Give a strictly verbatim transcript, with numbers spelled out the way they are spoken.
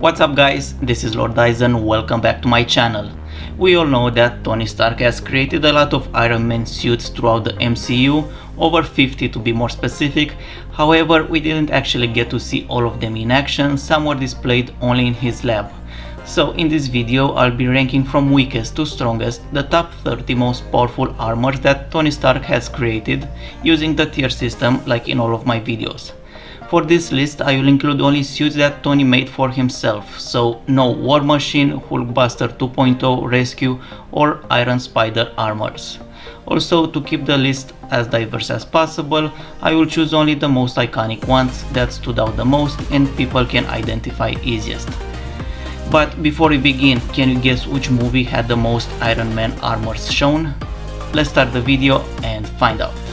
What's up guys, this is Lord Aizen, welcome back to my channel. We all know that Tony Stark has created a lot of Iron Man suits throughout the M C U, over fifty to be more specific. However, we didn't actually get to see all of them in action, some were displayed only in his lab. So in this video I'll be ranking from weakest to strongest the top thirty most powerful armors that Tony Stark has created using the tier system like in all of my videos. For this list I will include only suits that Tony made for himself, so no War Machine, Hulkbuster two point oh, Rescue or Iron Spider armors. Also, to keep the list as diverse as possible, I will choose only the most iconic ones that stood out the most and people can identify easiest. But before we begin, can you guess which movie had the most Iron Man armors shown? Let's start the video and find out.